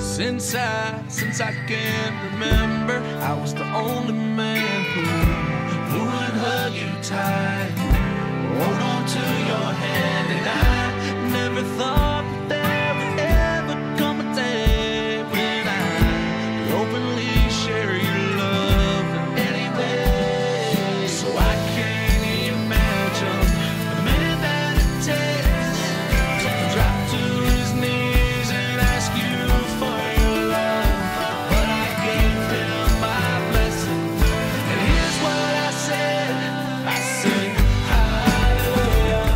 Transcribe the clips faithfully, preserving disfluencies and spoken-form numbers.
Since I, since I can remember, I was the only man who, who would hug you tight, hold on to your hand, and I never thought that there would ever come a day when I could openly share your love in any way. So I can't imagine the man that it takes to drop to his knees and ask you for your love, but I gave him my blessing, and here's what I said. I said, hallelujah,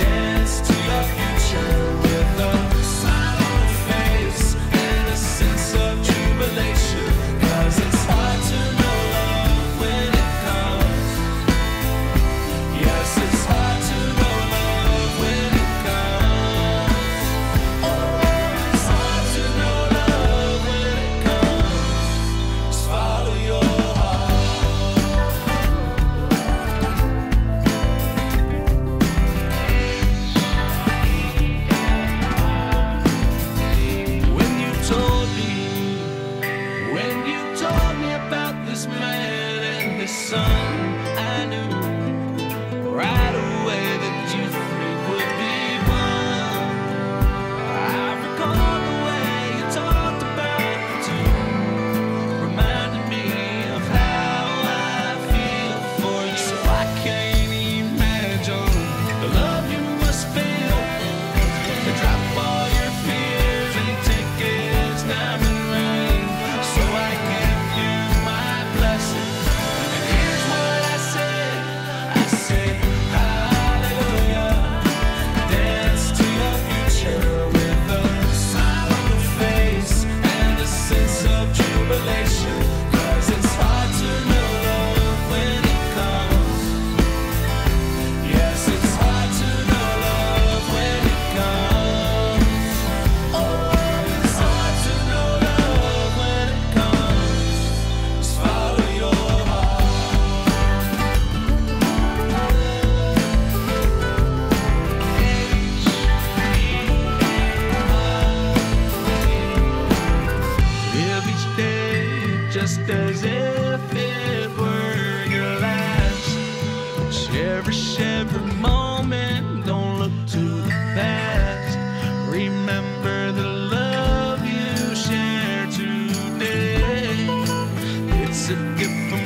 dance to your future with a smile on your face and a sense of jubilation, 'cause it's hard to know love when it comes. Yes, it's hard to know love when it comes. Oh, it's hard to know love when it comes. Just follow your heart. When you told me, when you told me about this man and this son, I knew right away that you three would be one. I recall the way you talked about the two, reminded me of how I feel for you. So I can't imagine the love you must feel, to drop all your fears and take its diamond ring. So I give you my blessing, and here's what I said. I said, hallelujah, dance to your future with a smile on your face and a sense of jubilation, 'cause it's hard to know love when it comes. Yes, it's hard to know love when it comes. Oh, it's hard to know love when it comes. Just follow your heart. Live each day just as if it were your last. Cherish every moment, don't look to the past. Remember the love you share today. It's a gift from